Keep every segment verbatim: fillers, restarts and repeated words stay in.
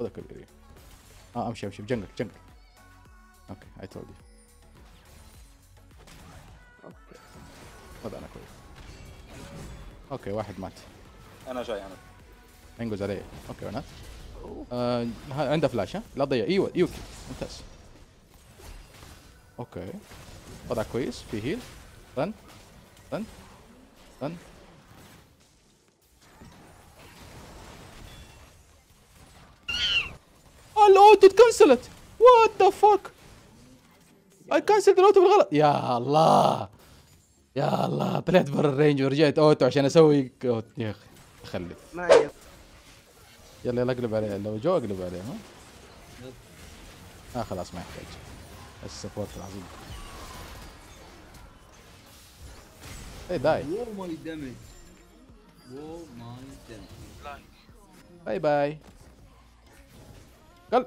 هذا كل اريا. اه امشي امشي جنقل جنقل. اوكي اي تولد يو. اوكي خذ انا كويس. اوكي واحد مات. انا جاي انا. انقز علي. اوكي ونات. آه عنده فلاش ها؟ لا تضيع. ايوه يوكي ممتاز. اوكي وضع كويس في هيل. رن رن رن. الاوتو اتكنسلت. وات ذا فاك؟ اي كنسلت الاوتو بالغلط. يا الله يا الله طلعت برا الرينج ورجعت اوتو عشان اسوي اوتو. يا اخي تخلف. يلا يلا اقلب عليه، لو جو اقلب عليه ها. اه خلاص ما يحتاج. السبورت العظيم. اي داي. اوه ماي دامج. اوه ماي دامج. باي باي. قل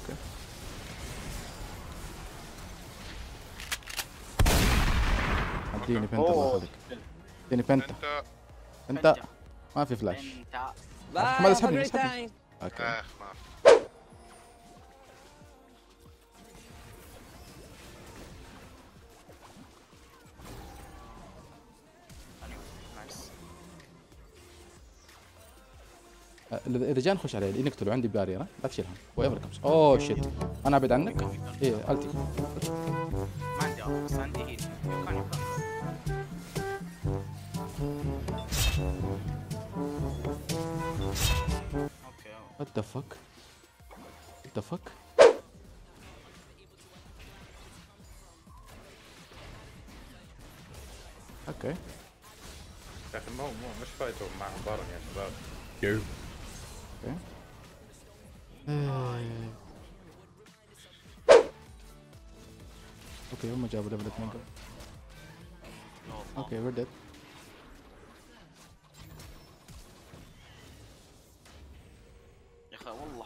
اوكي اديني بنتا الله يخليك اديني بنتا بنتا ما في فلاش ما اسحبني اسحبني اوكي اذا جاء نخش عليه اللي نقتله عندي باريرة لا تشيلهم وايفر كمس اوه شيت انا ابعد عنك ايه التي ما عندي بس عندي هيل What the fuck? What the fuck? Okay. يا أخي مو مو مش فايتوا مع بعضهم يا شباب. جو. Okay. Okay هم جابوا ليفل اثنين. Okay we're dead. والله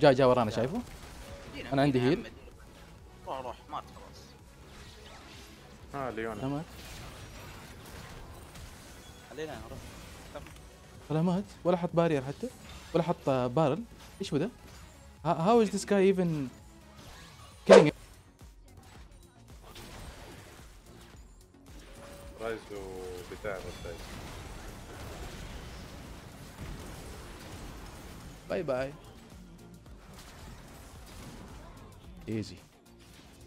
جاء جاء ورانا شايفه؟ انا عندي هيل روح روح مات خلاص ها ليونا مات خلينا نروح ولا مات ولا حط بارير حتى ولا حط بارل ايش هو ده؟ هاو از ذيس جاي ايفن كيلينج رايز وبتاع الرايز باي باي ايزي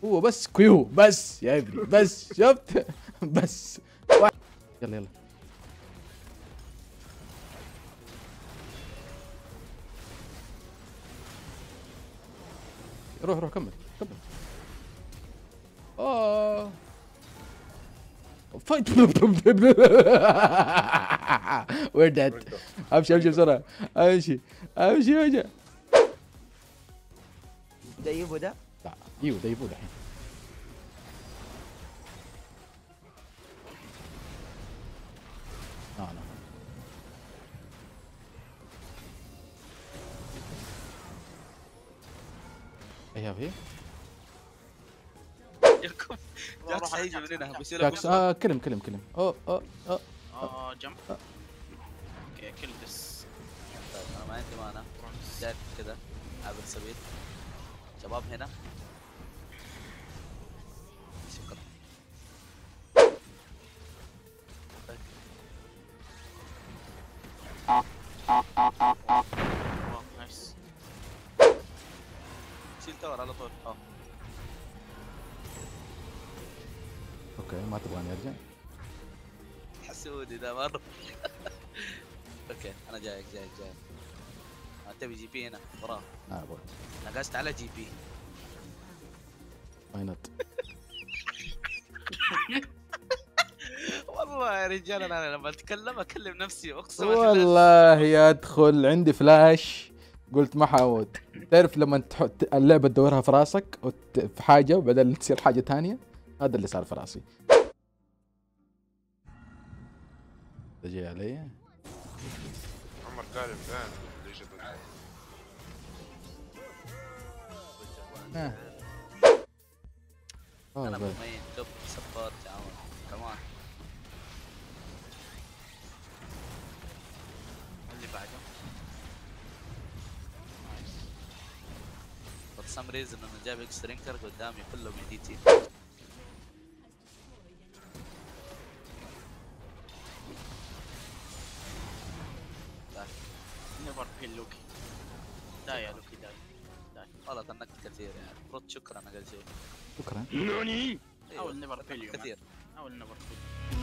هو بس كيو بس يا ابني بس شفت بس يلا يلا روح روح كمل كمل اه فايت وير ديد امشي امشي بسرعه امشي امشي وجه ده يبو ده لا ايوه ده يبوه الحين لا لا ايوه هي ياكم جاكس هيجي مننا بس جاكس اه كلم كلم كلم اوه اوه اوه اه جمب اوكي كل بس انا ما عندي مانع داير كذا عبد سبيل شباب هنا شكرا نايس los otros. Ok, mato Banner ya. حسودي ذا مرة. اوكي انا جايك جايك جايك. انت بجي بي هنا وراه. اه بوت. نقصت على جي بي. واي نوت. والله يا رجال انا لما اتكلم اكلم نفسي اقسم بالله. والله يا ادخل عندي فلاش قلت ما حاود. تعرف لما تحط اللعبه تدورها في راسك في حاجه وبعدين تصير حاجه ثانيه هذا اللي صار في راسي. تجي علي عمر قارب فين اللي جاب ها انا مين توب سبورت يا عمر كمان اللي بعده فور سم ريزن انه جاب اكس رينكر قدامي كلهم دي تي نيفر في لوكي داي يا لوكي داي داي والله طنقت كثير يعني المفروض شكرا اقل شيء شكرا نوني اول نيفر في كثير اول نيفر في